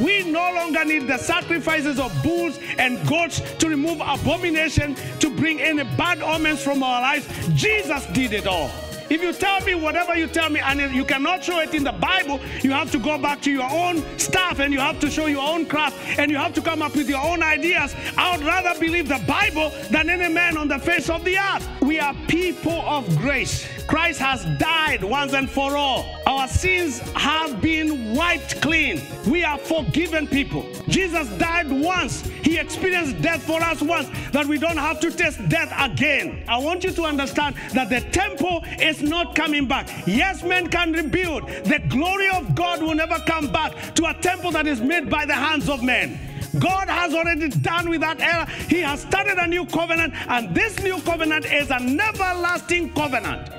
We no longer need the sacrifices of bulls and goats to remove abomination, to bring any bad omens from our lives. Jesus did it all. If you tell me whatever you tell me and you cannot show it in the Bible, you have to go back to your own stuff and you have to show your own craft and you have to come up with your own ideas. I would rather believe the Bible than any man on the face of the earth. We are people of grace. Christ has died once and for all. Our sins have been wiped clean. We are forgiven people. Jesus died once. He experienced death for us once, that we don't have to taste death again. I want you to understand that the temple is not coming back. Yes, men can rebuild. The glory of God will never come back to a temple that is made by the hands of men. God has already done with that era. He has started a new covenant, and this new covenant is an everlasting covenant.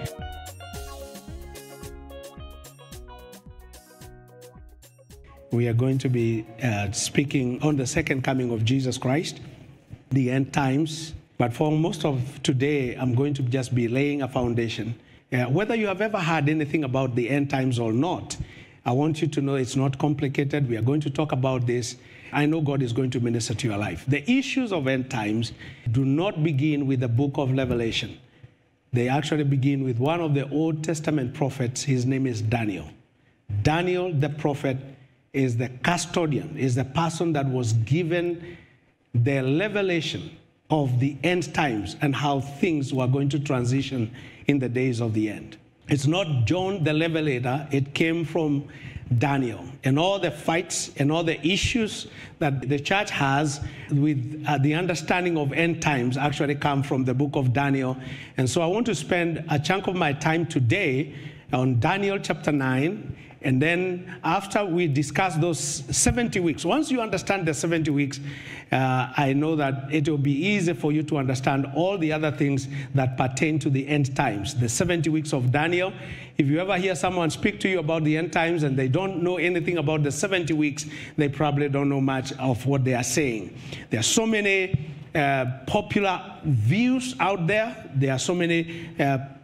We are going to be speaking on the second coming of Jesus Christ, the end times. But for most of today, I'm going to just be laying a foundation. Whether you have ever heard anything about the end times or not, I want you to know it's not complicated. We are going to talk about this. I know God is going to minister to your life. The issues of end times do not begin with the book of Revelation. They actually begin with one of the Old Testament prophets. His name is Daniel. Daniel, the prophet, is the custodian, is the person that was given the revelation of the end times and how things were going to transition in the days of the end. It's not John the Revelator, it came from Daniel. And all the fights and all the issues that the church has with the understanding of end times actually come from the book of Daniel. And so I want to spend a chunk of my time today on Daniel chapter 9. And then after we discuss those 70 weeks, once you understand the 70 weeks, I know that it will be easy for you to understand all the other things that pertain to the end times, the 70 weeks of Daniel. If you ever hear someone speak to you about the end times and they don't know anything about the 70 weeks, they probably don't know much of what they are saying. There are so many popular views out there. There are so many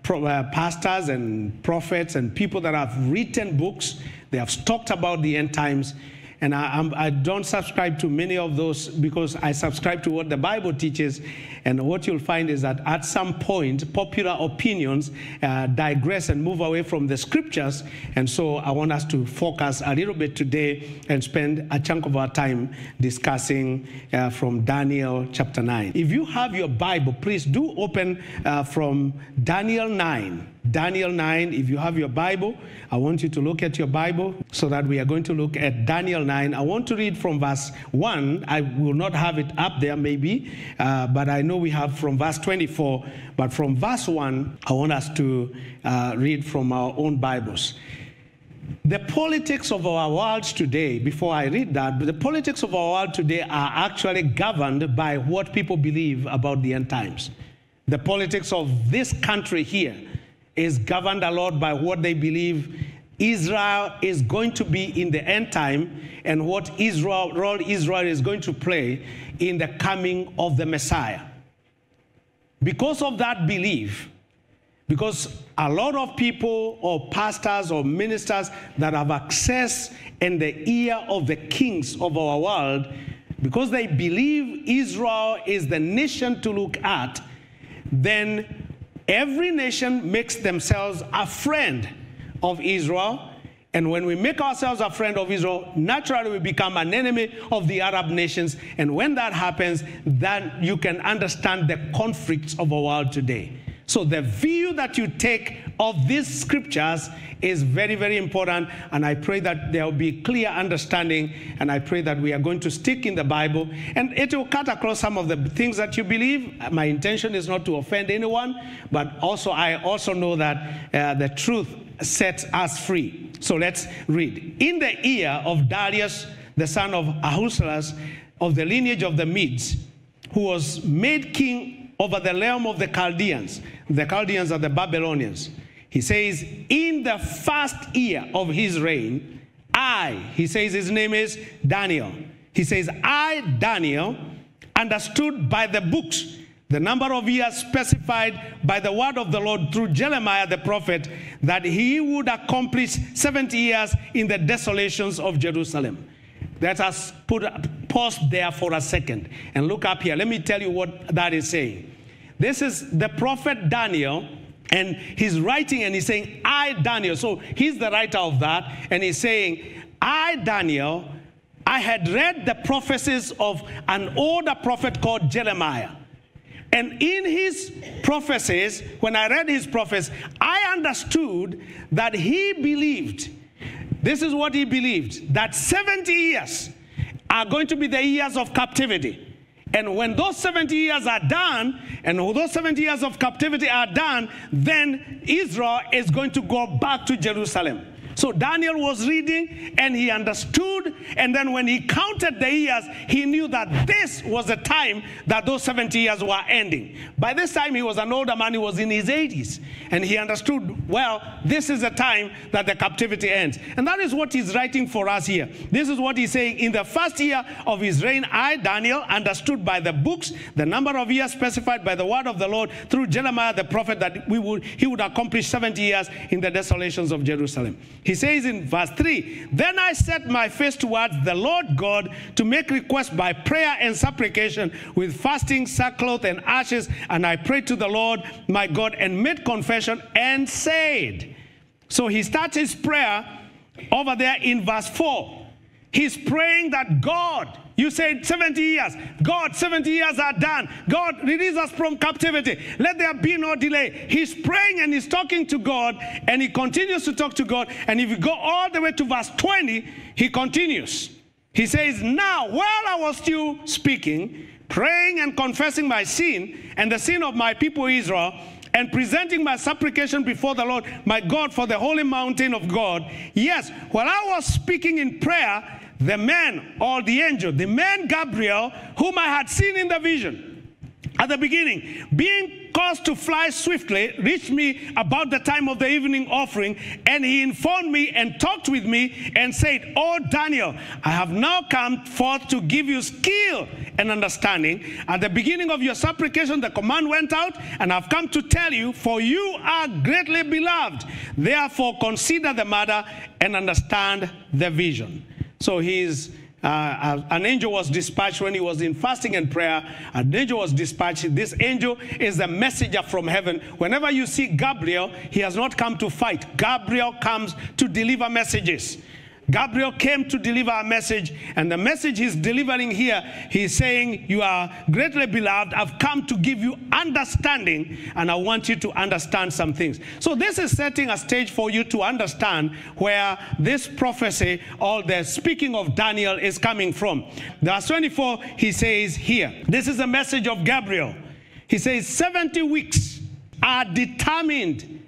pastors and prophets and people that have written books. They have talked about the end times. And I don't subscribe to many of those because I subscribe to what the Bible teaches. And what you'll find is that at some point, popular opinions digress and move away from the scriptures. And so I want us to focus a little bit today and spend a chunk of our time discussing from Daniel chapter 9. If you have your Bible, please do open from Daniel 9. Daniel 9, if you have your Bible, I want you to look at your Bible so that we are going to look at Daniel 9. I want to read from verse 1. I will not have it up there maybe, but I know we have from verse 24. But from verse 1, I want us to read from our own Bibles. The politics of our world today, before I read that, but the politics of our world today are actually governed by what people believe about the end times. The politics of this country here is governed a lot by what they believe Israel is going to be in the end time and what role Israel is going to play in the coming of the Messiah. Because of that belief, because a lot of people or pastors or ministers that have access in the ear of the kings of our world, because they believe Israel is the nation to look at, then every nation makes themselves a friend of Israel. And when we make ourselves a friend of Israel, naturally we become an enemy of the Arab nations. And when that happens, then you can understand the conflicts of our world today. So the view that you take of these scriptures is very, very important. And I pray that there will be clear understanding. And I pray that we are going to stick in the Bible. And it will cut across some of the things that you believe. My intention is not to offend anyone. But also, I also know that the truth sets us free. So let's read. In the year of Darius, the son of Ahuselus, of the lineage of the Medes, who was made king over the realm of the Chaldeans. The Chaldeans are the Babylonians. He says, in the first year of his reign, he says his name is Daniel. He says, I, Daniel, understood by the books the number of years specified by the word of the Lord through Jeremiah the prophet, that he would accomplish 70 years in the desolations of Jerusalem. Let us pause there for a second and look up here. Let me tell you what that is saying. This is the prophet Daniel, and he's writing and he's saying, I, Daniel. So he's the writer of that, and he's saying, I, Daniel, I had read the prophecies of an older prophet called Jeremiah. And in his prophecies, when I read his prophecies, I understood that he believed, this is what he believed, that 70 years are going to be the years of captivity. And when those 70 years are done, and those 70 years of captivity are done, then Israel is going to go back to Jerusalem. So Daniel was reading, and he understood, and then when he counted the years, he knew that this was the time that those 70 years were ending. By this time, he was an older man. He was in his 80s, and he understood, well, this is the time that the captivity ends. And that is what he's writing for us here. This is what he's saying. In the first year of his reign, I, Daniel, understood by the books the number of years specified by the word of the Lord through Jeremiah the prophet that he would accomplish 70 years in the desolations of Jerusalem. He says in verse 3, then I set my face towards the Lord God to make requests by prayer and supplication with fasting, sackcloth, and ashes. And I prayed to the Lord my God and made confession and said. So he starts his prayer over there in verse 4. He's praying that God, you said 70 years. God, 70 years are done. God, release us from captivity. Let there be no delay. He's praying and he's talking to God, and he continues to talk to God. And if you go all the way to verse 20, he continues. He says, now, while I was still speaking, praying and confessing my sin and the sin of my people Israel, and presenting my supplication before the Lord, my God, for the holy mountain of God. Yes, while I was speaking in prayer, the man, or the angel, the man Gabriel, whom I had seen in the vision at the beginning, being caused to fly swiftly, reached me about the time of the evening offering, and he informed me and talked with me and said, oh, Daniel, I have now come forth to give you skill and understanding. At the beginning of your supplication, the command went out, and I've come to tell you, for you are greatly beloved. Therefore, consider the matter and understand the vision. So an angel was dispatched when he was in fasting and prayer. An angel was dispatched. This angel is a messenger from heaven. Whenever you see Gabriel, he has not come to fight. Gabriel comes to deliver messages. Gabriel came to deliver a message, and the message he's delivering here, he's saying, you are greatly beloved. I've come to give you understanding, and I want you to understand some things. So this is setting a stage for you to understand where this prophecy or the speaking of Daniel is coming from. Verse 24, he says here, this is a message of Gabriel. He says, 70 weeks are determined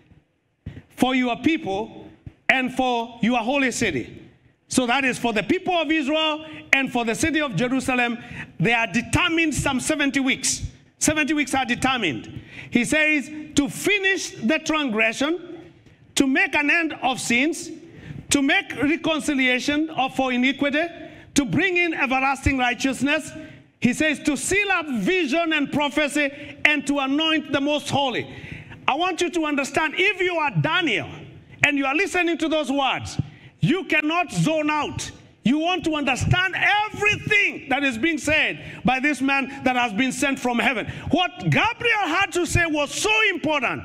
for your people and for your holy city. So that is for the people of Israel and for the city of Jerusalem. They are determined some 70 weeks. 70 weeks are determined. He says, to finish the transgression, to make an end of sins, to make reconciliation for iniquity, to bring in everlasting righteousness. He says, to seal up vision and prophecy and to anoint the most holy. I want you to understand, if you are Daniel and you are listening to those words, you cannot zone out. You want to understand everything that is being said by this man that has been sent from heaven. What Gabriel had to say was so important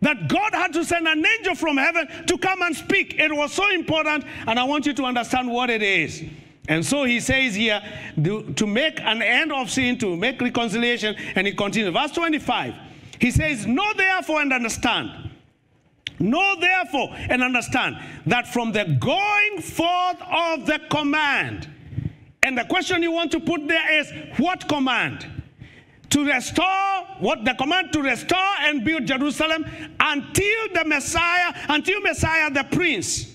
that God had to send an angel from heaven to come and speak. It was so important, and I want you to understand what it is. And so he says here, to make an end of sin, to make reconciliation, and he continues. Verse 25, he says, know therefore and understand. Know therefore and understand that from the going forth of the command, and the question you want to put there is, what command? To restore, what the command to restore and build Jerusalem until the Messiah, the Prince,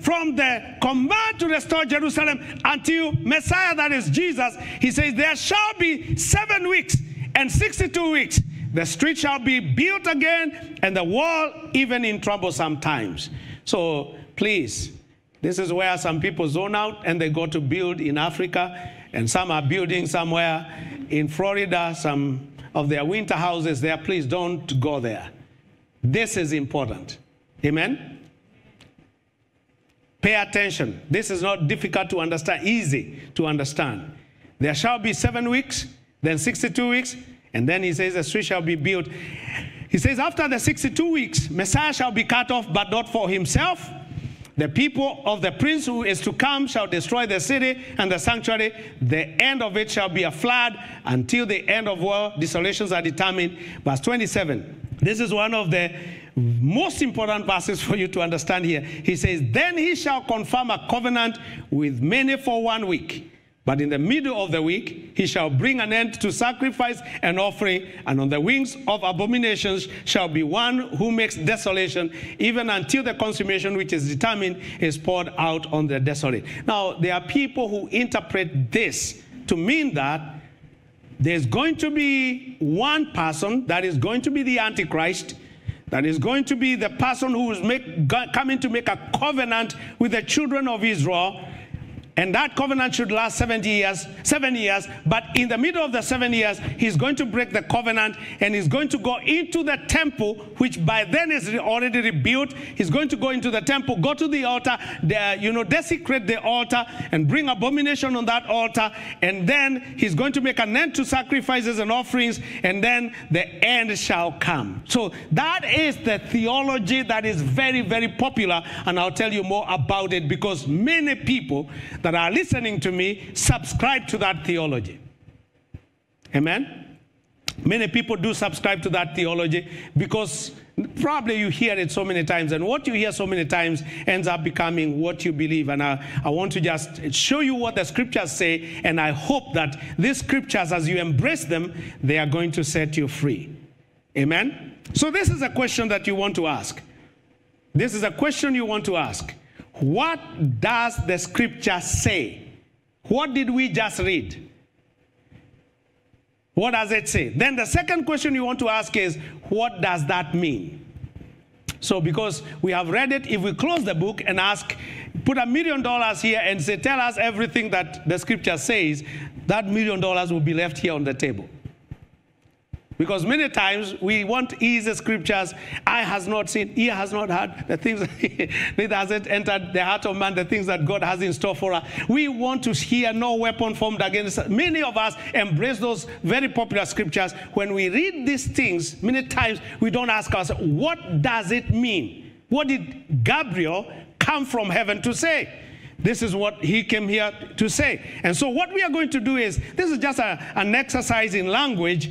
from the command to restore Jerusalem until Messiah, that is Jesus. He says, there shall be 7 weeks and 62 weeks. The street shall be built again, and the wall even in troublesome times. So please, this is where some people zone out, and they go to build in Africa, and some are building somewhere in Florida, some of their winter houses there. Please don't go there. This is important. Amen? Pay attention. This is not difficult to understand, easy to understand. There shall be 7 weeks, then 62 weeks, and then he says the street shall be built. He says after the 62 weeks, Messiah shall be cut off, but not for himself. The people of the prince who is to come shall destroy the city and the sanctuary. The end of it shall be a flood until the end of world. Desolations are determined. Verse 27. This is one of the most important verses for you to understand here. He says, then he shall confirm a covenant with many for 1 week. But in the middle of the week, he shall bring an end to sacrifice and offering, and on the wings of abominations shall be one who makes desolation, even until the consummation which is determined is poured out on the desolate. Now, there are people who interpret this to mean that there's going to be one person that is going to be the Antichrist, that is going to be the person who is coming to make a covenant with the children of Israel, and that covenant should last 7 years. But in the middle of the 7 years, he's going to break the covenant, and he's going to go into the temple, which by then is already rebuilt. He's going to go into the temple, go to the altar, desecrate the altar, and bring abomination on that altar. And then he's going to make an end to sacrifices and offerings, and then the end shall come. So that is the theology that is very, very popular, and I'll tell you more about it, because many people that are listening to me subscribe to that theology. Amen? Many people do subscribe to that theology because probably you hear it so many times, and what you hear so many times ends up becoming what you believe. And I want to just show you what the scriptures say, and I hope that these scriptures, as you embrace them, they are going to set you free. Amen? So this is a question that you want to ask. This is a question you want to ask. What does the scripture say? What did we just read? What does it say? Then the second question you want to ask is, what does that mean? So because we have read it, if we close the book and ask, put $1 million here and say, tell us everything that the scripture says, that $1 million will be left here on the table. Because many times we want easy scriptures. Eye has not seen, ear has not heard, the things that hasn't entered the heart of man, the things that God has in store for us. We want to hear no weapon formed against us. Many of us embrace those very popular scriptures. When we read these things, many times we don't ask ourselves, what does it mean? What did Gabriel come from heaven to say? This is what he came here to say. And so what we are going to do is, this is just an exercise in language.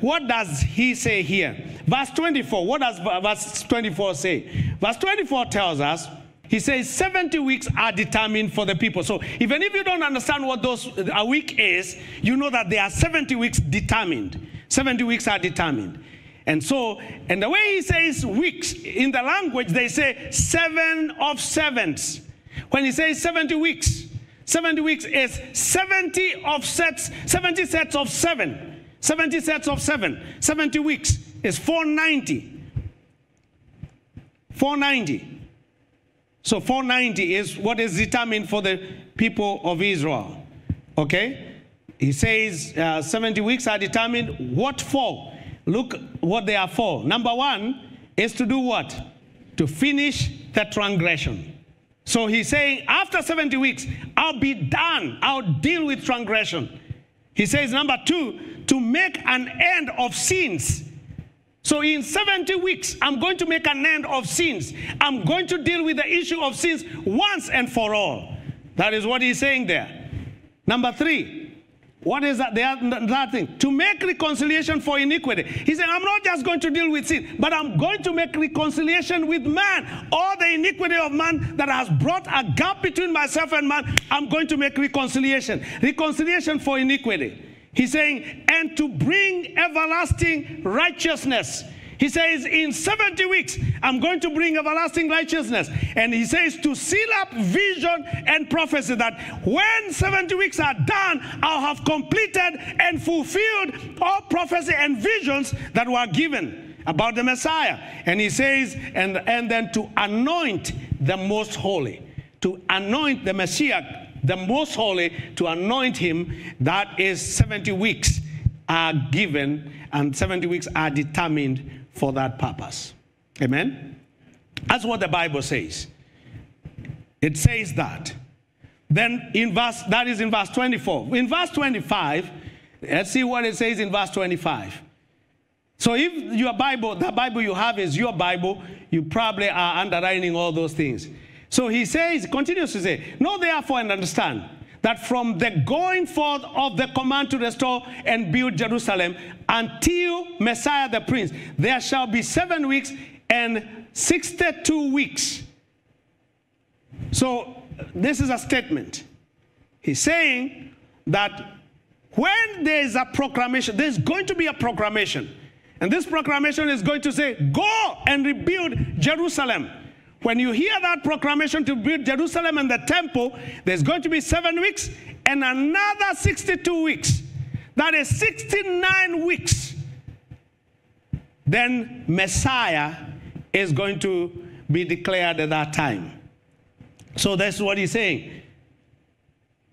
What does he say here? Verse 24, what does verse 24 say? Verse 24 tells us, he says 70 weeks are determined for the people. So even if you don't understand what a week is, you know that there are 70 weeks determined. 70 weeks are determined. And so, and the way he says weeks, in the language they say 7 of 7s. When he says 70 weeks, 70 weeks is 70 of sets, 70 sets of 7, 70 sets of 7, 70 weeks is 490, 490. So 490 is what is determined for the people of Israel, okay? He says 70 weeks are determined. What for? Look what they are for. Number one is to do what? To finish the transgression. So he's saying, after 70 weeks, I'll be done. I'll deal with transgression. He says, number two, to make an end of sins. So in 70 weeks, I'm going to make an end of sins. I'm going to deal with the issue of sins once and for all. That is what he's saying there. Number three. What is that? That thing? To make reconciliation for iniquity. He said, I'm not just going to deal with sin, but I'm going to make reconciliation with man. All the iniquity of man that has brought a gap between myself and man, I'm going to make reconciliation. Reconciliation for iniquity. He's saying, and to bring everlasting righteousness. He says, in 70 weeks, I'm going to bring everlasting righteousness. And he says, to seal up vision and prophecy, that when 70 weeks are done, I'll have completed and fulfilled all prophecy and visions that were given about the Messiah. And he says, and then to anoint the most holy, to anoint the Messiah, the most holy, to anoint him, that is 70 weeks are given, and 70 weeks are determined for that purpose. Amen? That's what the Bible says. It says that. Then in verse 24. In verse 25, let's see what it says in verse 25. So if your Bible, the Bible you have is your Bible, you probably are underlining all those things. So he says, continues to say, know therefore and understand that from the going forth of the command to restore and build Jerusalem until Messiah the Prince, there shall be 7 weeks and 62 weeks. So this is a statement. He's saying that when there is a proclamation, there's going to be a proclamation. And this proclamation is going to say, go and rebuild Jerusalem. When you hear that proclamation to build Jerusalem and the temple, there's going to be 7 weeks and another 62 weeks. That is 69 weeks. Then Messiah is going to be declared at that time. So that's what he's saying.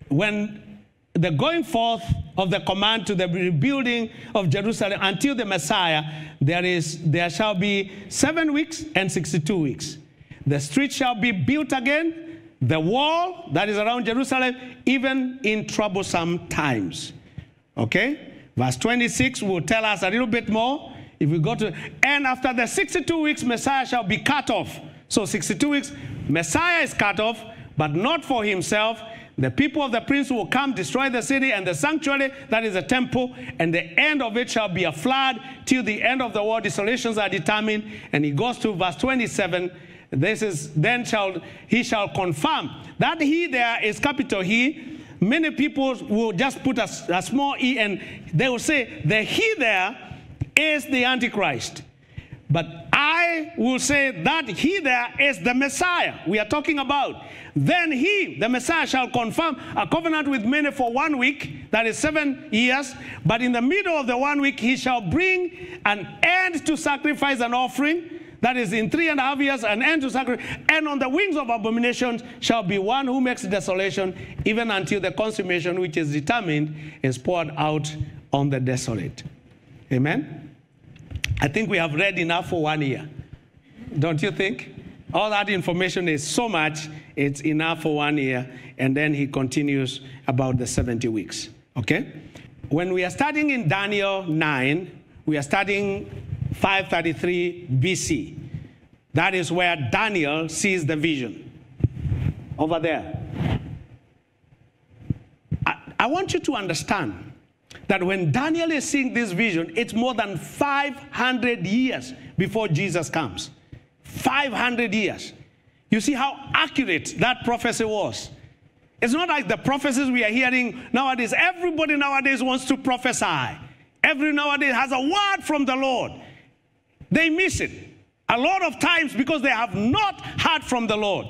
When the going forth of the command to the rebuilding of Jerusalem until the Messiah, there shall be 7 weeks and 62 weeks. The street shall be built again, the wall that is around Jerusalem, even in troublesome times. Okay? Verse 26 will tell us a little bit more. If we go to, and after the 62 weeks, Messiah shall be cut off. So 62 weeks, Messiah is cut off, but not for himself. The people of the prince will come, destroy the city and the sanctuary, that is the temple, and the end of it shall be a flood till the end of the world. Desolations are determined. And he goes to verse 27. This is, then he shall confirm. That he there is capital he. Many people will just put a small e and they will say the he there is the Antichrist. But I will say that he there is the Messiah we are talking about. Then he, the Messiah, shall confirm a covenant with many for 1 week, that is 7 years. But in the middle of the 1 week, he shall bring an end to sacrifice and offering. That is in 3.5 years, an end to sacrifice. And on the wings of abominations shall be one who makes desolation, even until the consummation which is determined is poured out on the desolate. Amen? I think we have read enough for 1 year. Don't you think? All that information is so much, it's enough for 1 year. And then he continues about the 70 weeks. Okay? When we are studying in Daniel 9, we are studying 533 BC. That is where Daniel sees the vision. Over there. I want you to understand that when Daniel is seeing this vision, it's more than 500 years before Jesus comes. 500 years. You see how accurate that prophecy was. It's not like the prophecies we are hearing nowadays. Everybody nowadays wants to prophesy. Every nowadays has a word from the Lord. They miss it a lot of times because they have not heard from the Lord.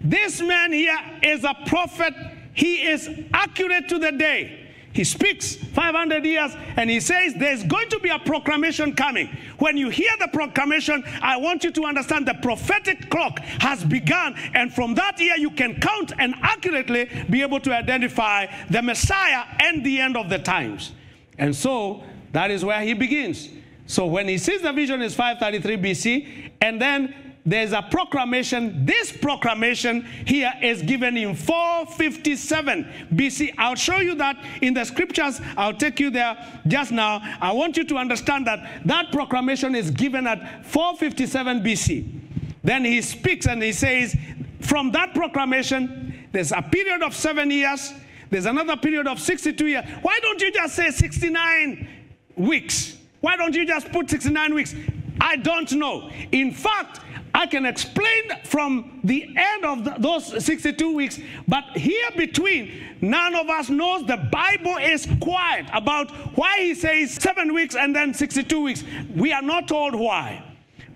This man here is a prophet. He is accurate to the day. He speaks 500 years, and he says there's going to be a proclamation coming. When you hear the proclamation, I want you to understand the prophetic clock has begun, and from that year you can count and accurately be able to identify the Messiah and the end of the times. And so, that is where he begins. So when he sees the vision is 533 BC, and then there's a proclamation. This proclamation here is given in 457 BC. I'll show you that in the scriptures. I'll take you there just now. I want you to understand that that proclamation is given at 457 BC. Then he speaks and he says, from that proclamation, there's a period of 7 years. There's another period of 62 years. Why don't you just say 69 weeks? Why don't you just put 69 weeks? I don't know. In fact, I can explain from the end of those 62 weeks, but here between, none of us knows. The Bible is quiet about why he says 7 weeks and then 62 weeks. We are not told why.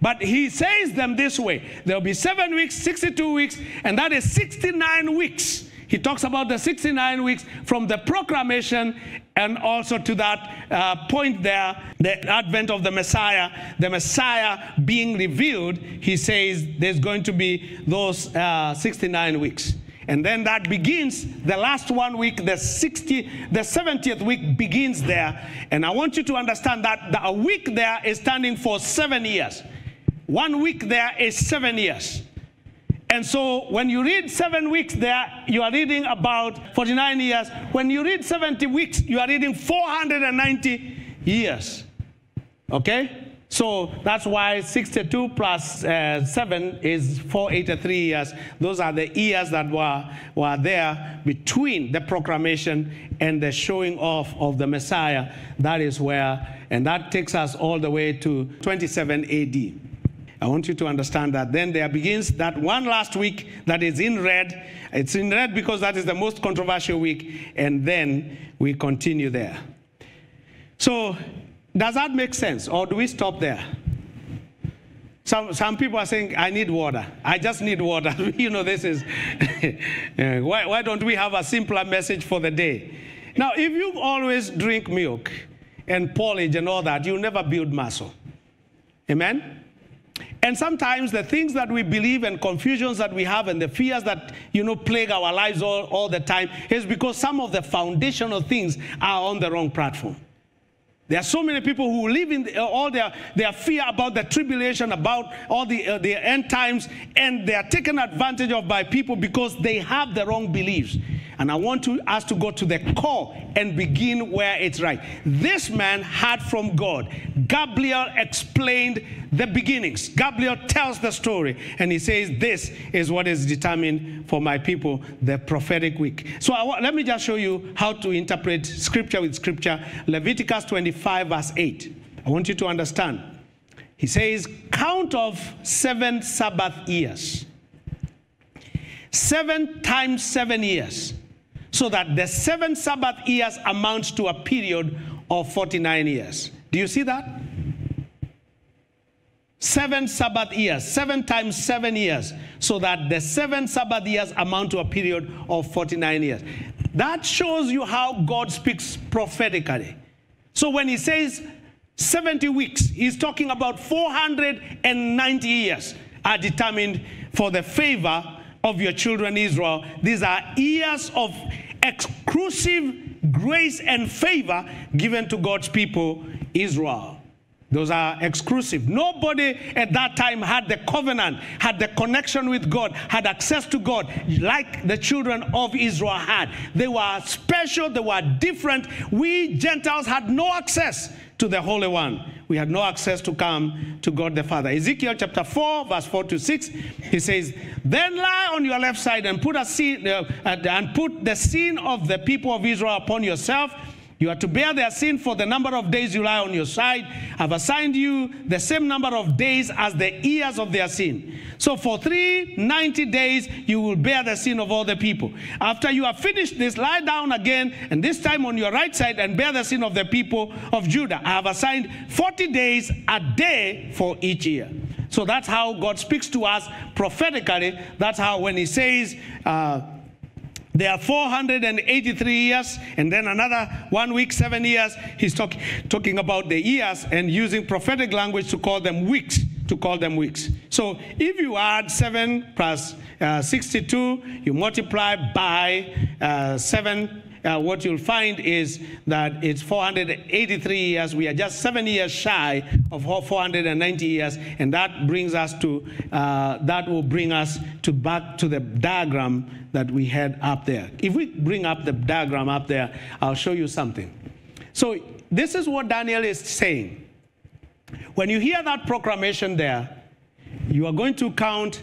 But he says them this way. There will be 7 weeks, 62 weeks, and that is 69 weeks. He talks about the 69 weeks from the proclamation and also to that point there, the advent of the Messiah being revealed. He says there's going to be those 69 weeks. And then that begins the last 1 week, the 70th week begins there. And I want you to understand that a week there is standing for 7 years. 1 week there is 7 years. And so when you read 7 weeks there, you are reading about 49 years. When you read 70 weeks, you are reading 490 years. Okay? So that's why 62 plus 7 is 483 years. Those are the years that were there between the proclamation and the showing off of the Messiah. That is where, and that takes us all the way to 27 AD. I want you to understand that. Then there begins that one last week that is in red. It's in red because that is the most controversial week. And then we continue there. So does that make sense, or do we stop there? Some people are saying, I need water. I just need water. You know, this is, why don't we have a simpler message for the day? Now, if you always drink milk and porridge and all that, you'll never build muscle. Amen? And sometimes the things that we believe and confusions that we have and the fears that, you know, plague our lives all the time is because some of the foundational things are on the wrong platform. There are so many people who live in all their fear about the tribulation, about all the end times, and they are taken advantage of by people because they have the wrong beliefs. And I want us to go to the core and begin where it's right. This man heard from God. Gabriel explained the beginnings. Gabriel tells the story, and he says, this is what is determined for my people, the prophetic week. So let me just show you how to interpret scripture with scripture. Leviticus 25, verse 8. I want you to understand. He says, count of 7 Sabbath years. 7 times 7 years. So that the 7 Sabbath years amounts to a period of 49 years. Do you see that? 7 Sabbath years, 7 times 7 years, so that the 7 Sabbath years amount to a period of 49 years. That shows you how God speaks prophetically. So when he says 70 weeks, he's talking about 490 years are determined for the favor of your children Israel. These are years of exclusive grace and favor given to God's people Israel. Those are exclusive. Nobody at that time had the covenant, had the connection with God, had access to God like the children of Israel had. They were special. They were different. We Gentiles had no access to the Holy One. We had no access to come to God the Father. Ezekiel chapter 4, verse 4 to 6, he says, then lie on your left side and put the sin of the people of Israel upon yourself. You are to bear their sin for the number of days you lie on your side. I have assigned you the same number of days as the years of their sin. So for 390 days, you will bear the sin of all the people. After you have finished this, lie down again, and this time on your right side, and bear the sin of the people of Judah. I have assigned 40 days a day for each year. So that's how God speaks to us prophetically. That's how when he says, there are 483 years, and then another 1 week, 7 years. He's talking about the years and using prophetic language to call them weeks, to call them weeks. So if you add 7 plus 62, you multiply by 7, what you'll find is that it's 483 years. We are just 7 years shy of 490 years, and that brings us to back to the diagram that we had up there. If we bring up the diagram up there, I'll show you something. So this is what Daniel is saying. When you hear that proclamation there, you are going to count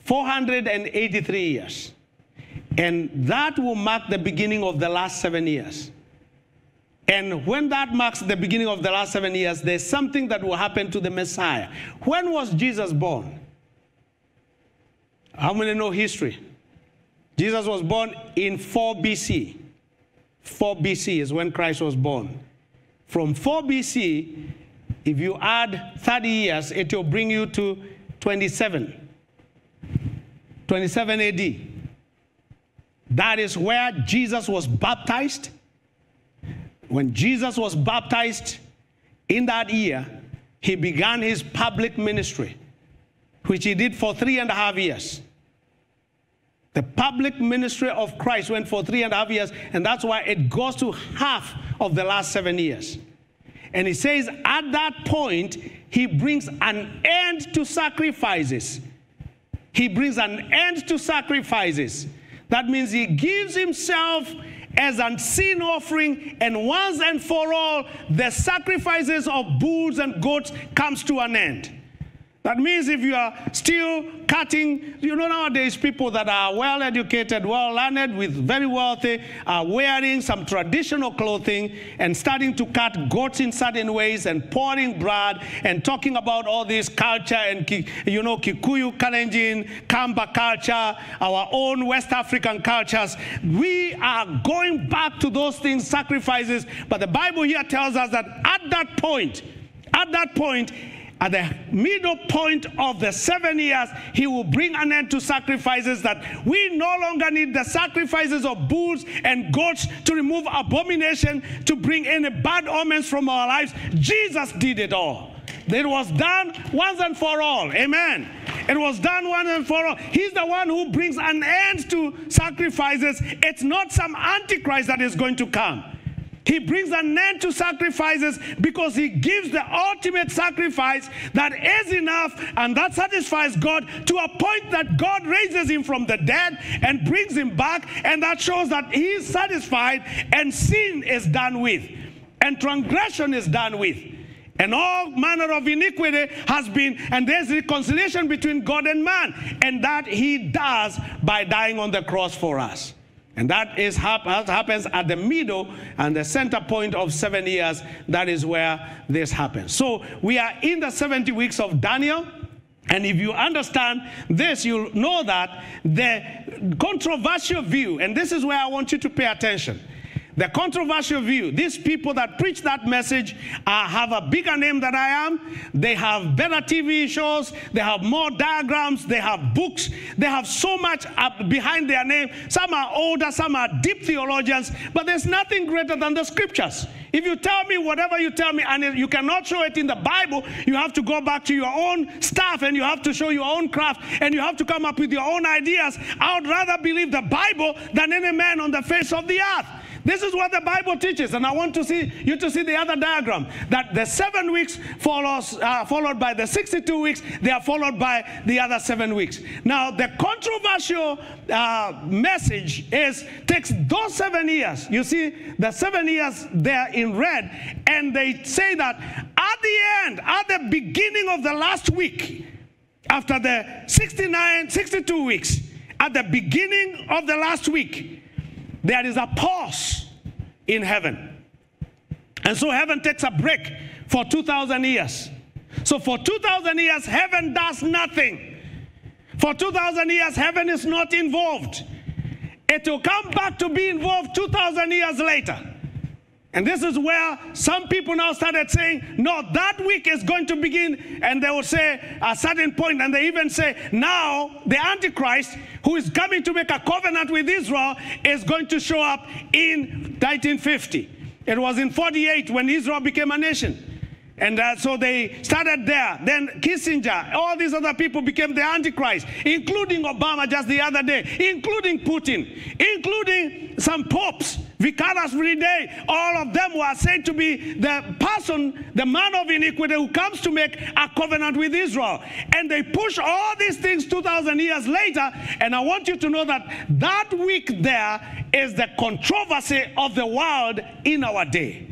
483 years. And that will mark the beginning of the last 7 years. And when that marks the beginning of the last 7 years, there's something that will happen to the Messiah. When was Jesus born? How many know history? Jesus was born in 4 BC. 4 BC is when Christ was born. From 4 BC, if you add 30 years, it will bring you to 27 AD. That is where Jesus was baptized. When Jesus was baptized in that year, he began his public ministry, which he did for 3.5 years. The public ministry of Christ went for 3.5 years, and that's why it goes to half of the last 7 years. And he says at that point, he brings an end to sacrifices. He brings an end to sacrifices. That means he gives himself as a sin offering, and once and for all, the sacrifices of bulls and goats comes to an end. That means if you are still cutting, you know, nowadays people that are well-educated, well-learned, with very wealthy, are wearing some traditional clothing and starting to cut goats in certain ways and pouring blood and talking about all this culture and, you know, Kikuyu, Kalenjin, Kamba culture, our own West African cultures. We are going back to those things, sacrifices. But the Bible here tells us that at that point, at the middle point of the 7 years, he will bring an end to sacrifices, that we no longer need the sacrifices of bulls and goats to remove abomination, to bring any bad omens from our lives. Jesus did it all. It was done once and for all. Amen. It was done once and for all. He's the one who brings an end to sacrifices. It's not some antichrist that is going to come. He brings an end to sacrifices because he gives the ultimate sacrifice that is enough and that satisfies God, to a point that God raises him from the dead and brings him back, and that shows that he is satisfied and sin is done with and transgression is done with. And all manner of iniquity has been, and there's reconciliation between God and man, and that he does by dying on the cross for us. And that is happens at the middle and the center point of 7 years. That is where this happens. So we are in the 70 weeks of Daniel. And if you understand this, you'll know that the controversial view, and this is where I want you to pay attention. The controversial view, these people that preach that message have a bigger name than I am. They have better TV shows. They have more diagrams. They have books. They have so much behind their name. Some are older. Some are deep theologians. But there's nothing greater than the scriptures. If you tell me whatever you tell me and you cannot show it in the Bible, you have to go back to your own stuff and you have to show your own craft and you have to come up with your own ideas. I would rather believe the Bible than any man on the face of the earth. This is what the Bible teaches, and I want to see you to see the other diagram, that the 7 weeks followed by the 62 weeks, they are followed by the other 7 weeks. Now, the controversial message takes those 7 years. You see the 7 years there in red, and they say that at the beginning of the last week, after the 62 weeks, at the beginning of the last week, there is a pause in heaven. And so heaven takes a break for 2,000 years. So for 2,000 years, heaven does nothing. For 2,000 years, heaven is not involved. It will come back to be involved 2,000 years later. And this is where some people now started saying, no, that week is going to begin, and they will say a certain point, and they even say, now the Antichrist, who is coming to make a covenant with Israel, is going to show up in 1950. It was in 48 when Israel became a nation. And so they started there. Then Kissinger, all these other people became the Antichrist, including Obama just the other day, including Putin, including some popes, Vicarious Day. All of them were said to be the person, the man of iniquity who comes to make a covenant with Israel. And they push all these things 2,000 years later. And I want you to know that that week there is the controversy of the world in our day.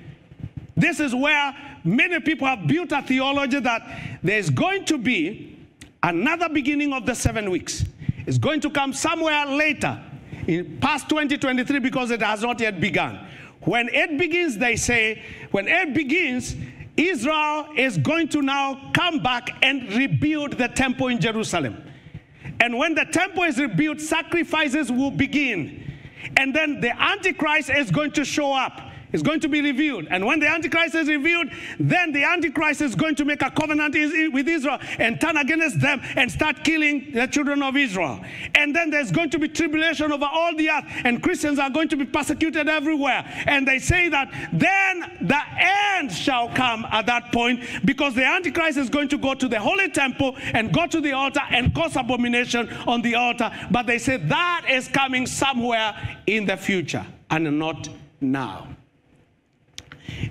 This is where many people have built a theology that there's going to be another beginning of the 7 weeks. It's going to come somewhere later, in past 2023, because it has not yet begun. When it begins, they say, when it begins, Israel is going to now come back and rebuild the temple in Jerusalem. And when the temple is rebuilt, sacrifices will begin. And then the Antichrist is going to show up. It's going to be revealed. And when the Antichrist is revealed, then the Antichrist is going to make a covenant with Israel and turn against them and start killing the children of Israel. And then there's going to be tribulation over all the earth, and Christians are going to be persecuted everywhere. And they say that then the end shall come at that point, because the Antichrist is going to go to the holy temple and go to the altar and cause abomination on the altar. But they say that is coming somewhere in the future and not now.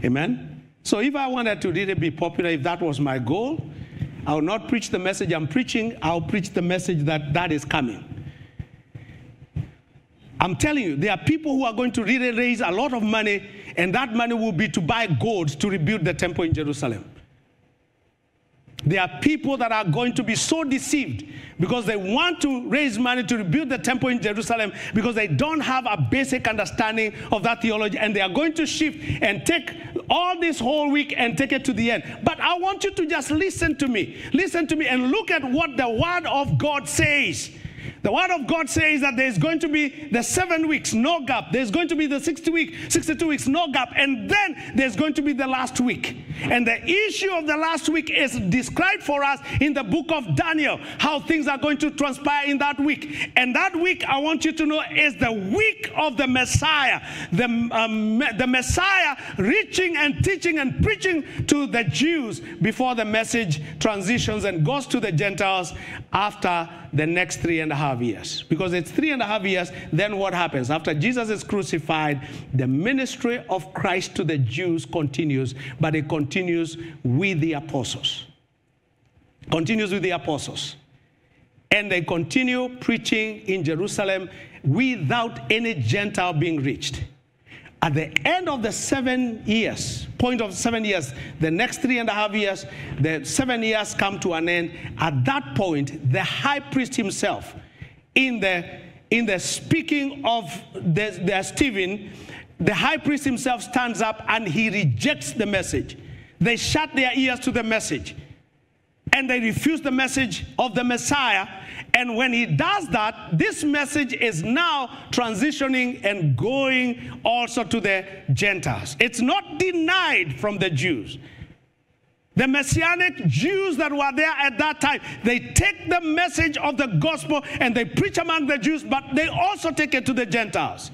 Amen. So if I wanted to really be popular, if that was my goal, I will not preach the message I'm preaching. I'll preach the message that is coming. I'm telling you, there are people who are going to really raise a lot of money, and that money will be to buy gold to rebuild the temple in Jerusalem. There are people that are going to be so deceived because they want to raise money to rebuild the temple in Jerusalem because they don't have a basic understanding of that theology, and they are going to shift and take all this whole week and take it to the end. But I want you to just listen to me. Listen to me and look at what the Word of God says. The Word of God says that there's going to be the 7 weeks, no gap. There's going to be the 62 weeks, no gap. And then there's going to be the last week. And the issue of the last week is described for us in the book of Daniel, how things are going to transpire in that week. And that week, I want you to know, is the week of the Messiah. The Messiah reaching and teaching and preaching to the Jews before the message transitions and goes to the Gentiles after the next 3.5 years. Because it's 3.5 years, then what happens? After Jesus is crucified, the ministry of Christ to the Jews continues, but it continues with the apostles. Continues with the apostles. And they continue preaching in Jerusalem without any Gentile being reached. At the end of the 7 years, point of 7 years, the next 3.5 years, the 7 years come to an end. At that point, the high priest himself, in the speaking of the Stephen, the high priest himself stands up and he rejects the message. They shut their ears to the message. And they refuse the message of the Messiah. And when he does that, this message is now transitioning and going also to the Gentiles. It's not denied from the Jews. The Messianic Jews that were there at that time, they take the message of the gospel and they preach among the Jews, but they also take it to the Gentiles.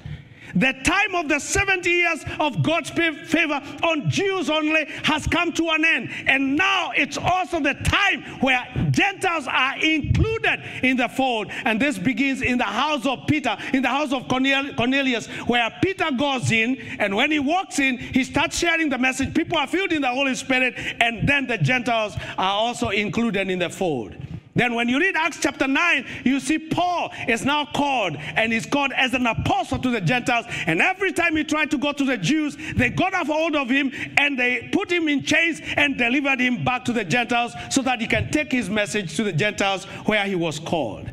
The time of the 70 years of God's favor on Jews only has come to an end. And now it's also the time where Gentiles are included in the fold. And this begins in the house of Peter, in the house of Cornelius, where Peter goes in, and when he walks in, he starts sharing the message. People are filled in the Holy Spirit, and then the Gentiles are also included in the fold. Then when you read Acts chapter 9, you see Paul is now called, and he's called as an apostle to the Gentiles. And every time he tried to go to the Jews, they got a hold of him, and they put him in chains and delivered him back to the Gentiles so that he can take his message to the Gentiles where he was called.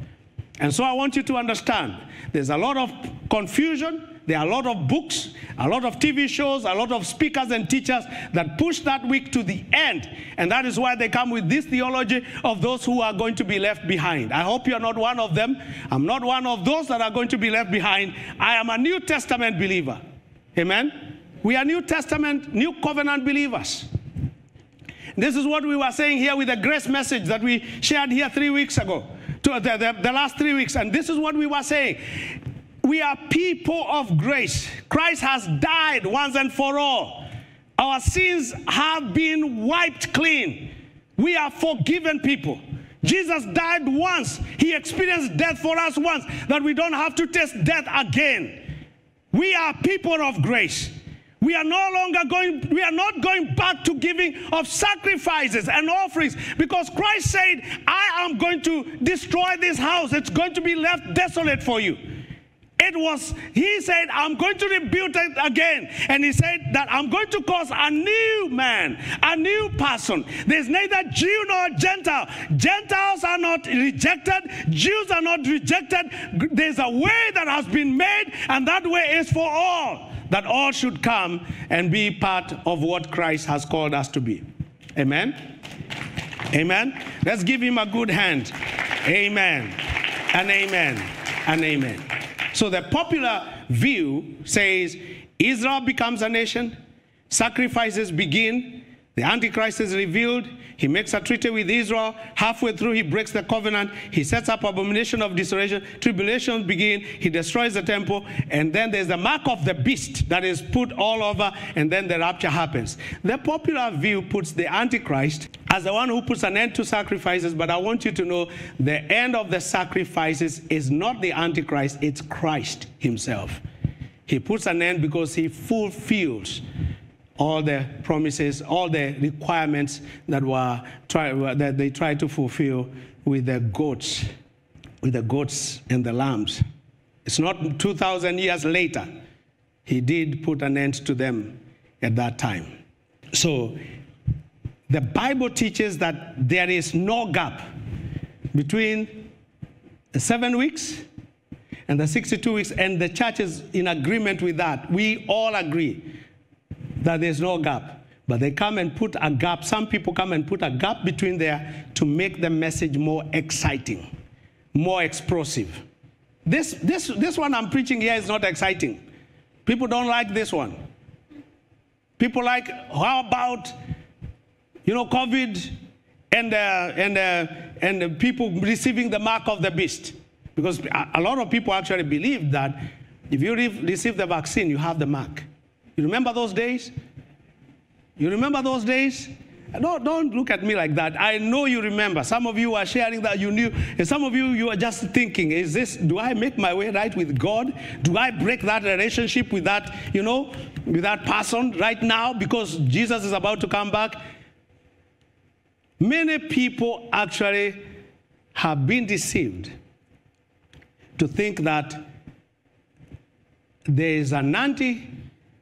And so I want you to understand, there's a lot of confusion. There are a lot of books, a lot of TV shows, a lot of speakers and teachers that push that week to the end. And that is why they come with this theology of those who are going to be left behind. I hope you are not one of them. I'm not one of those that are going to be left behind. I am a New Testament believer. Amen? We are New Testament, New Covenant believers. This is what we were saying here with the grace message that we shared here 3 weeks ago, the last 3 weeks. And this is what we were saying. We are people of grace. Christ has died once and for all. Our sins have been wiped clean. We are forgiven people. Jesus died once. He experienced death for us once, that we don't have to taste death again. We are people of grace. We are no longer going, we are not going back to giving of sacrifices and offerings, because Christ said, I am going to destroy this house. It's going to be left desolate for you. It was, he said, I'm going to rebuild it again. And he said that I'm going to cause a new man, a new person. There's neither Jew nor Gentile. Gentiles are not rejected. Jews are not rejected. There's a way that has been made, and that way is for all, that all should come and be part of what Christ has called us to be. Amen? Amen? Let's give him a good hand. Amen. And amen. And amen. So the popular view says Israel becomes a nation, sacrifices begin, the Antichrist is revealed, he makes a treaty with Israel, halfway through he breaks the covenant, he sets up abomination of desolation, tribulations begin, he destroys the temple, and then there's the mark of the beast that is put all over, and then the rapture happens. The popular view puts the Antichrist as the one who puts an end to sacrifices, but I want you to know the end of the sacrifices is not the Antichrist, it's Christ himself. He puts an end because he fulfills all the promises, all the requirements that were that they tried to fulfill with the goats, and the lambs. It's not 2,000 years later. He did put an end to them at that time. So the Bible teaches that there is no gap between the 7 weeks and the 62 weeks, and the church is in agreement with that. We all agree that there's no gap, but they come and put a gap. Some people come and put a gap between there to make the message more exciting, more explosive. This one I'm preaching here is not exciting. People don't like this one. People like, how about, you know, COVID and people receiving the mark of the beast? Because a lot of people actually believe that if you receive the vaccine, you have the mark. You remember those days? You remember those days? Don't look at me like that. I know you remember. Some of you are sharing that you knew. And some of you, you are just thinking, is this, do I make my way right with God? Do I break that relationship with that, you know, with that person right now because Jesus is about to come back? Many people actually have been deceived to think that there is an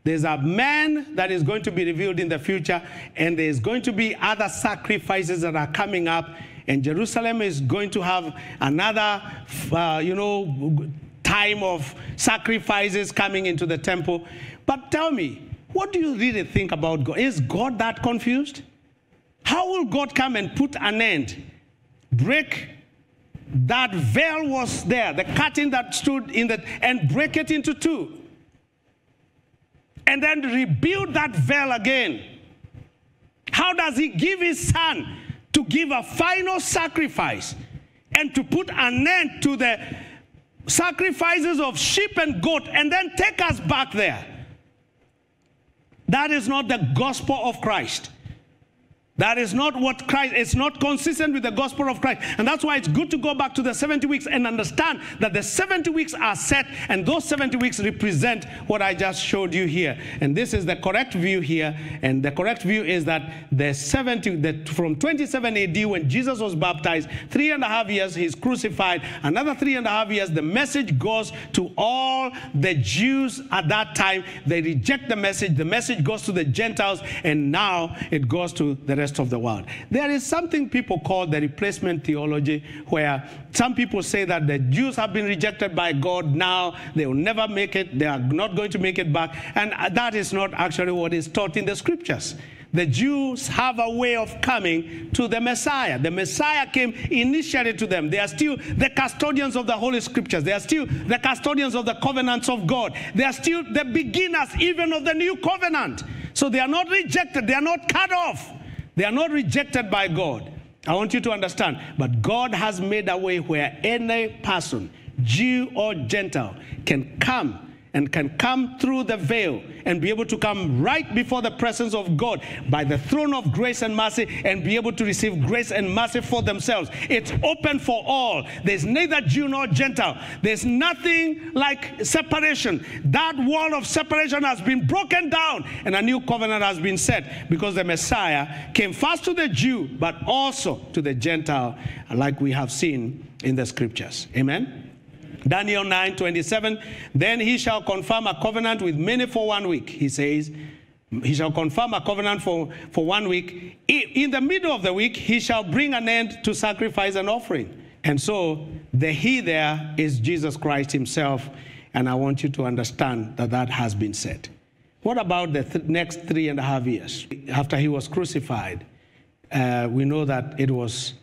there's a man that is going to be revealed in the future, and there's going to be other sacrifices that are coming up, and Jerusalem is going to have another, you know, time of sacrifices coming into the temple. But tell me, what do you really think about God? Is God that confused? How will God come and put an end, break that veil was there, the curtain that stood in the, and break it into two? And then rebuild that veil again. How does he give his son to give a final sacrifice and to put an end to the sacrifices of sheep and goat and then take us back there? That is not the gospel of Christ. That is not what Christ, it's not consistent with the gospel of Christ. And that's why it's good to go back to the 70 weeks and understand that the 70 weeks are set, and those 70 weeks represent what I just showed you here. And this is the correct view here. And the correct view is that the 70, from 27 AD when Jesus was baptized, 3.5 years he's crucified, another 3.5 years the message goes to all the Jews at that time. They reject the message goes to the Gentiles, and now it goes to the rest of the world. There is something people call the replacement theology, where some people say that the Jews have been rejected by God, now they will never make it, they are not going to make it back, and that is not actually what is taught in the scriptures. The Jews have a way of coming to the Messiah. The Messiah came initially to them. They are still the custodians of the Holy Scriptures. They are still the custodians of the covenants of God. They are still the beginners even of the new covenant. So they are not rejected, they are not cut off. They are not rejected by God. I want you to understand. But God has made a way where any person, Jew or Gentile, can come and can come through the veil and be able to come right before the presence of God by the throne of grace and mercy and be able to receive grace and mercy for themselves. It's open for all. There's neither Jew nor Gentile. There's nothing like separation. That wall of separation has been broken down and a new covenant has been set because the Messiah came first to the Jew but also to the Gentile, like we have seen in the scriptures. Amen? Daniel 9:27, then he shall confirm a covenant with many for 1 week. He says, he shall confirm a covenant for 1 week. In the middle of the week, he shall bring an end to sacrifice and offering. And so the he there is Jesus Christ himself. And I want you to understand that that has been said. What about the next 3.5 years? After he was crucified, we know that it was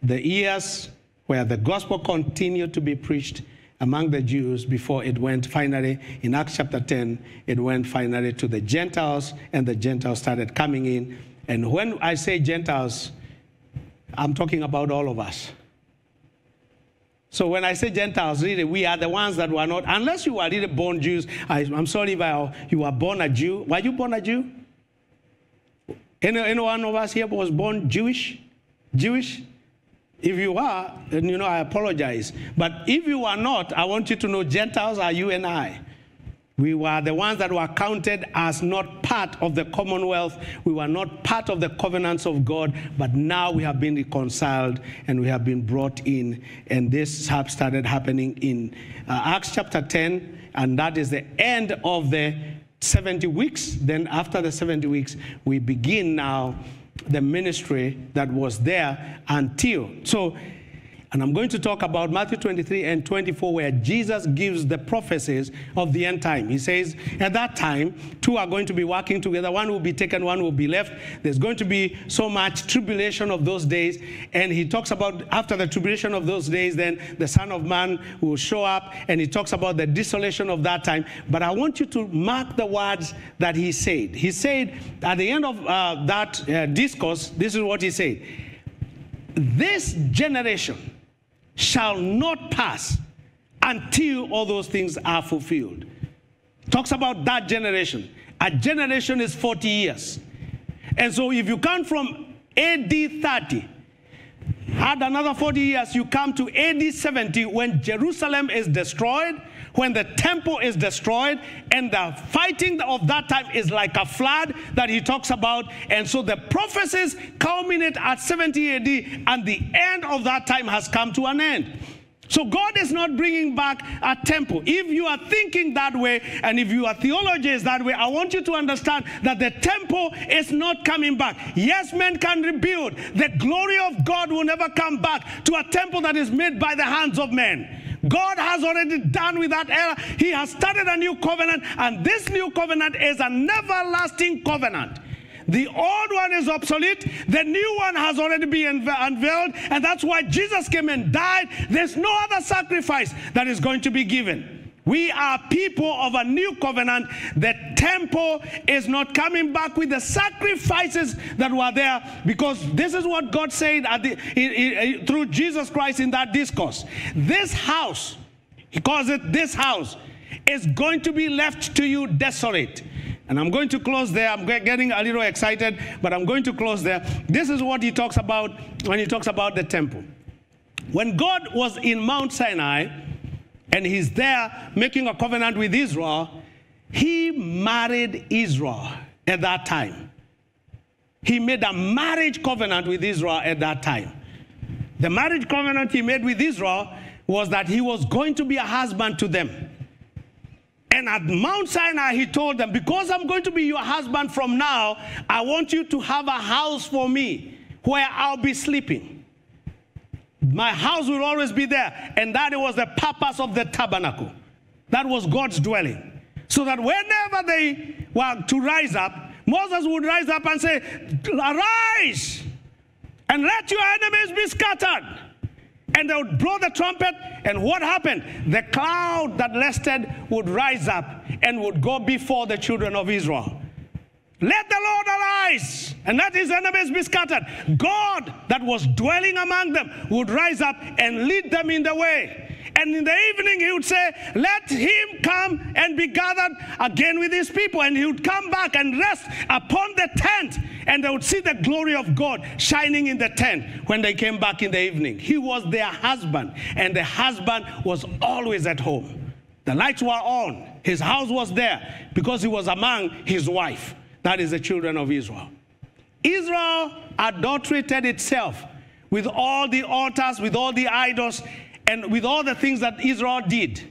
the years where the gospel continued to be preached among the Jews before it went finally, in Acts chapter 10, it went finally to the Gentiles, and the Gentiles started coming in. And when I say Gentiles, I'm talking about all of us. So when I say Gentiles, really, we are the ones that were not, unless you are really born Jews. I'm sorry if you were born a Jew. Were you born a Jew? Any one of us here was born Jewish? Jewish? If you are, then, you know, I apologize. But if you are not, I want you to know Gentiles are you and I. We were the ones that were counted as not part of the commonwealth. We were not part of the covenants of God, but now we have been reconciled and we have been brought in. And this started happening in Acts chapter 10, and that is the end of the 70 weeks. Then after the 70 weeks, we begin now the ministry that was there until. So, and I'm going to talk about Matthew 23 and 24, where Jesus gives the prophecies of the end time. He says, at that time, two are going to be working together. One will be taken, one will be left. There's going to be so much tribulation of those days. And he talks about after the tribulation of those days, then the Son of Man will show up. And he talks about the desolation of that time. But I want you to mark the words that he said. He said at the end of that discourse, this is what he said. This generation shall not pass until all those things are fulfilled. Talks about that generation. A generation is 40 years. And so if you come from AD 30, add another 40 years, you come to AD 70 when Jerusalem is destroyed, when the temple is destroyed, and the fighting of that time is like a flood that he talks about. And so the prophecies culminate at 70 AD, and the end of that time has come to an end. So God is not bringing back a temple. If you are thinking that way, and if your theology is that way, I want you to understand that the temple is not coming back. Yes, men can rebuild. The glory of God will never come back to a temple that is made by the hands of men. God has already done with that era. He has started a new covenant, and this new covenant is an everlasting covenant. The old one is obsolete. The new one has already been unveiled, and that's why Jesus came and died. There's no other sacrifice that is going to be given. We are people of a new covenant. The temple is not coming back with the sacrifices that were there, because this is what God said at through Jesus Christ in that discourse. This house, he calls it this house, is going to be left to you desolate. And I'm going to close there. I'm getting a little excited, but I'm going to close there. This is what he talks about when he talks about the temple. When God was in Mount Sinai, and he's there making a covenant with Israel, he married Israel at that time. He made a marriage covenant with Israel at that time. The marriage covenant he made with Israel was that he was going to be a husband to them. And at Mount Sinai, he told them, because I'm going to be your husband from now, I want you to have a house for me where I'll be sleeping. My house will always be there. And that was the purpose of the tabernacle. That was God's dwelling. So that whenever they were to rise up, Moses would rise up and say, arise and let your enemies be scattered. And they would blow the trumpet, and what happened? The cloud that rested would rise up and would go before the children of Israel. Let the Lord arise, and let his enemies be scattered. God that was dwelling among them would rise up and lead them in the way. And in the evening, he would say, let him come and be gathered again with his people. And he would come back and rest upon the tent. And they would see the glory of God shining in the tent when they came back in the evening. He was their husband. And the husband was always at home. The lights were on. His house was there because he was among his wife. That is the children of Israel. Israel adulterated itself with all the altars, with all the idols, and with all the things that Israel did.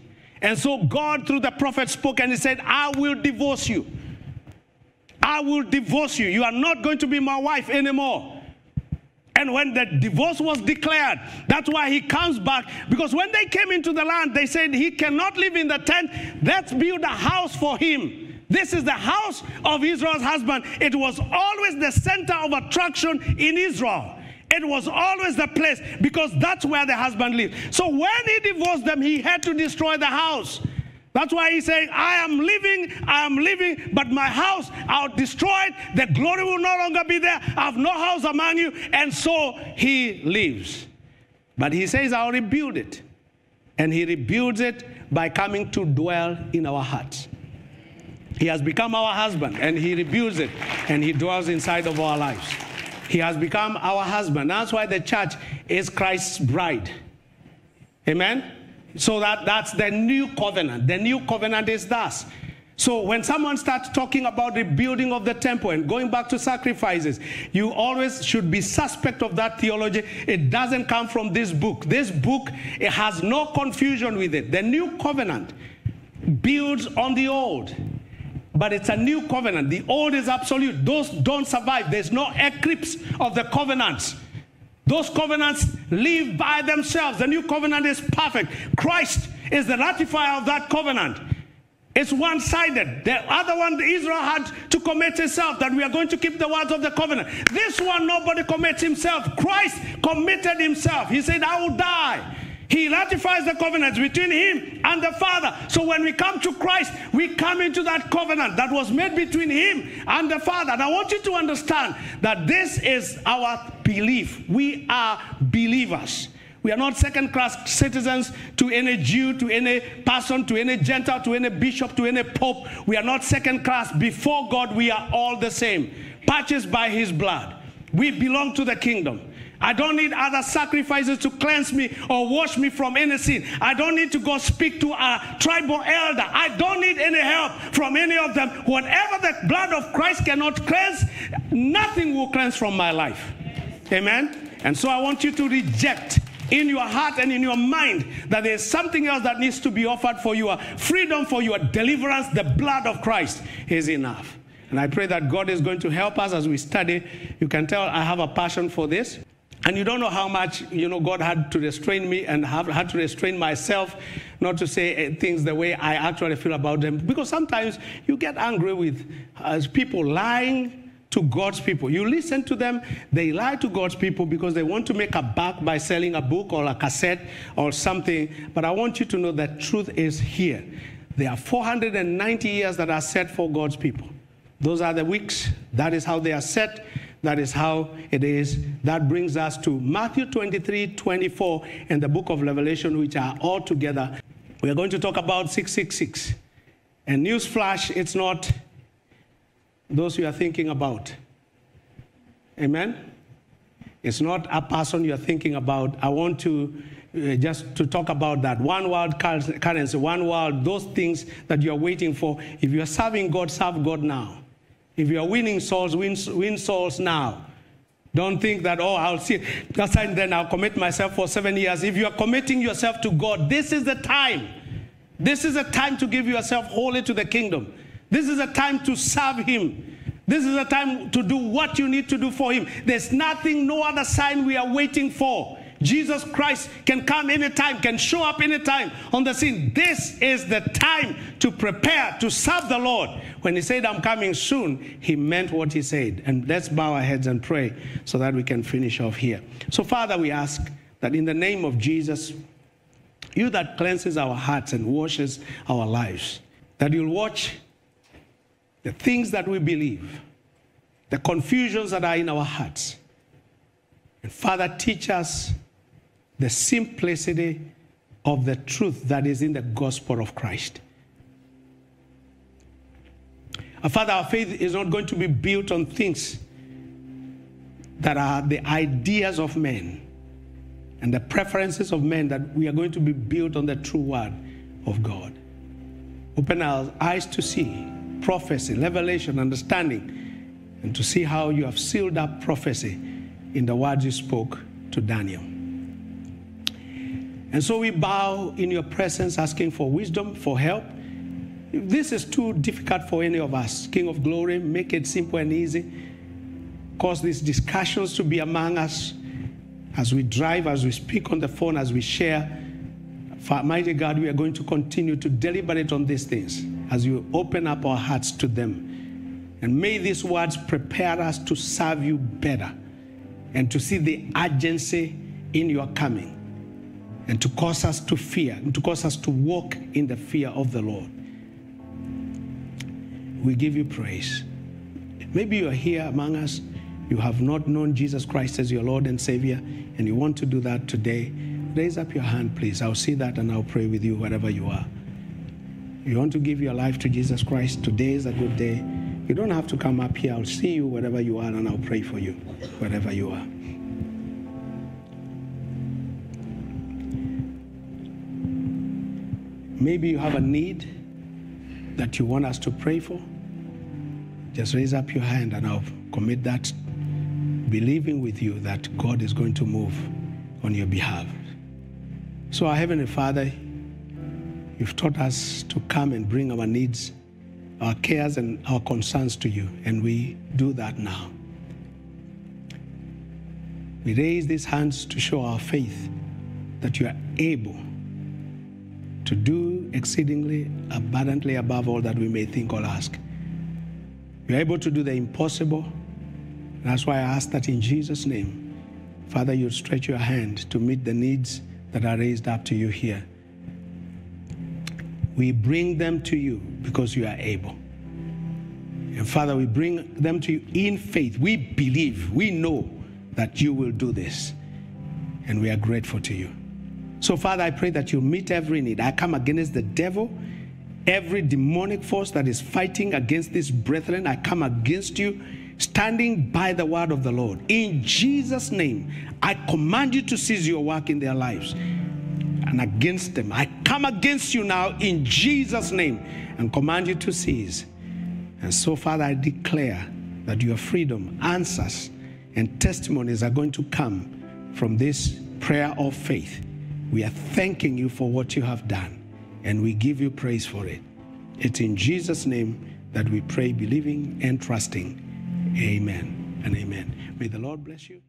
And so God, through the prophet, spoke and he said, I will divorce you. I will divorce you. You are not going to be my wife anymore. And when the divorce was declared, that's why he comes back. Because when they came into the land, they said, he cannot live in the tent. Let's build a house for him. This is the house of Israel's husband. It was always the center of attraction in Israel. It was always the place, because that's where the husband lived. So when he divorced them, he had to destroy the house. That's why he's saying, I am leaving, but my house, I'll destroy it. The glory will no longer be there. I have no house among you. And so he leaves. But he says, I'll rebuild it. And he rebuilds it by coming to dwell in our hearts. He has become our husband, and he rebuilds it, and he dwells inside of our lives. He has become our husband. That's why the church is Christ's bride. Amen? So that's the new covenant. The new covenant is thus. So when someone starts talking about the building of the temple and going back to sacrifices, you always should be suspect of that theology. It doesn't come from this book. This book, it has no confusion with it. The new covenant builds on the old, but it's a new covenant. The old is absolute. Those don't survive. There's no eclipse of the covenants. Those covenants live by themselves. The new covenant is perfect. Christ is the ratifier of that covenant. It's one-sided. The other one, Israel had to commit himself, that we are going to keep the words of the covenant. This one, nobody commits himself. Christ committed himself. He said, I will die. He ratifies the covenants between him and the Father. So when we come to Christ, we come into that covenant that was made between him and the Father. And I want you to understand that this is our belief. We are believers. We are not second-class citizens to any Jew, to any person, to any Gentile, to any bishop, to any pope. We are not second-class. Before God, we are all the same, purchased by his blood. We belong to the kingdom. I don't need other sacrifices to cleanse me or wash me from any sin. I don't need to go speak to a tribal elder. I don't need any help from any of them. Whatever the blood of Christ cannot cleanse, nothing will cleanse from my life. Amen? And so I want you to reject in your heart and in your mind that there is something else that needs to be offered for your freedom, for your deliverance. The blood of Christ is enough. And I pray that God is going to help us as we study. You can tell I have a passion for this. And you don't know how much, you know, God had to restrain me and had to restrain myself not to say things the way I actually feel about them. Because sometimes you get angry with people lying to God's people. You listen to them, they lie to God's people because they want to make a buck by selling a book or a cassette or something. But I want you to know that truth is here. There are 490 years that are set for God's people. Those are the weeks. That is how they are set. That is how it is. That brings us to Matthew 23, 24, and the book of Revelation, which are all together. We are going to talk about 666. And newsflash, it's not those you are thinking about. Amen? It's not a person you are thinking about. I want to just to talk about that. One world currency, one world, those things that you are waiting for. If you are serving God, serve God now. If you are winning souls, win souls now. Don't think that, oh, I'll see that sign, then I'll commit myself for 7 years. If you are committing yourself to God, this is the time. This is a time to give yourself wholly to the kingdom. This is a time to serve him. This is a time to do what you need to do for him. There's nothing, no other sign we are waiting for. Jesus Christ can come anytime, can show up anytime on the scene. This is the time to prepare, to serve the Lord. When he said, I'm coming soon, he meant what he said. And let's bow our heads and pray so that we can finish off here. So, Father, we ask that in the name of Jesus, you that cleanses our hearts and washes our lives, that you'll watch the things that we believe, the confusions that are in our hearts. And, Father, teach us the simplicity of the truth that is in the gospel of Christ. And Father, our faith is not going to be built on things that are the ideas of men and the preferences of men, that we are going to be built on the true word of God. Open our eyes to see prophecy, revelation, understanding, and to see how you have sealed up prophecy in the words you spoke to Daniel. And so we bow in your presence, asking for wisdom, for help. If this is too difficult for any of us, King of Glory, make it simple and easy. Cause these discussions to be among us as we drive, as we speak on the phone, as we share. For mighty God, we are going to continue to deliberate on these things as you open up our hearts to them. And may these words prepare us to serve you better and to see the urgency in your coming, and to cause us to fear, and to cause us to walk in the fear of the Lord. We give you praise. Maybe you are here among us, you have not known Jesus Christ as your Lord and Savior, and you want to do that today. Raise up your hand, please. I'll see that and I'll pray with you wherever you are. You want to give your life to Jesus Christ, today is a good day. You don't have to come up here. I'll see you wherever you are, and I'll pray for you wherever you are. Maybe you have a need. that you want us to pray for, just raise up your hand and I'll commit that, believing with you that God is going to move on your behalf. So our Heavenly Father, you've taught us to come and bring our needs, our cares and our concerns to you, and we do that now. We raise these hands to show our faith that you are able to do exceedingly abundantly above all that we may think or ask. You're able to do the impossible. That's why I ask that in Jesus' name, Father, you stretch your hand to meet the needs that are raised up to you here. We bring them to you because you are able. And Father, we bring them to you in faith. We believe, we know that you will do this, and we are grateful to you. So, Father, I pray that you meet every need. I come against the devil, every demonic force that is fighting against these brethren. I come against you, standing by the word of the Lord. In Jesus' name, I command you to cease your work in their lives and against them. I come against you now in Jesus' name and command you to cease. And so, Father, I declare that your freedom, answers, and testimonies are going to come from this prayer of faith. We are thanking you for what you have done, and we give you praise for it. It's in Jesus' name that we pray, believing and trusting. Amen and amen. May the Lord bless you.